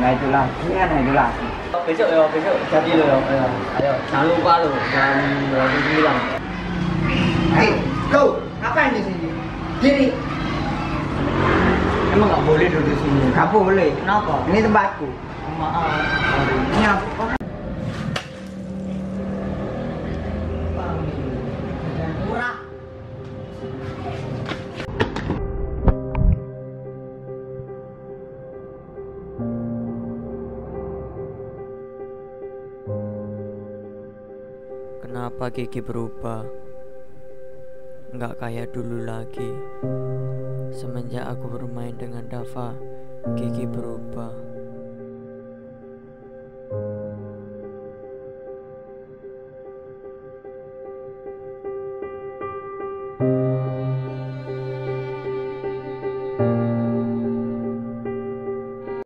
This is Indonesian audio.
Ngày tôi làm, những ngày này tôi làm. Cái chợ chặt đi rồi, sáng hôm qua rồi, rồi tôi đi làm. Hey, kau, ngapain di sini? Kiri. Emang nggak boleh duduk di sini? Nggak boleh. Kenapa? Ini tempatku. Maaf. Ini apa? Kenapa Kiki berubah? Nggak kayak dulu lagi. Semenjak aku bermain dengan Dava, Kiki berubah.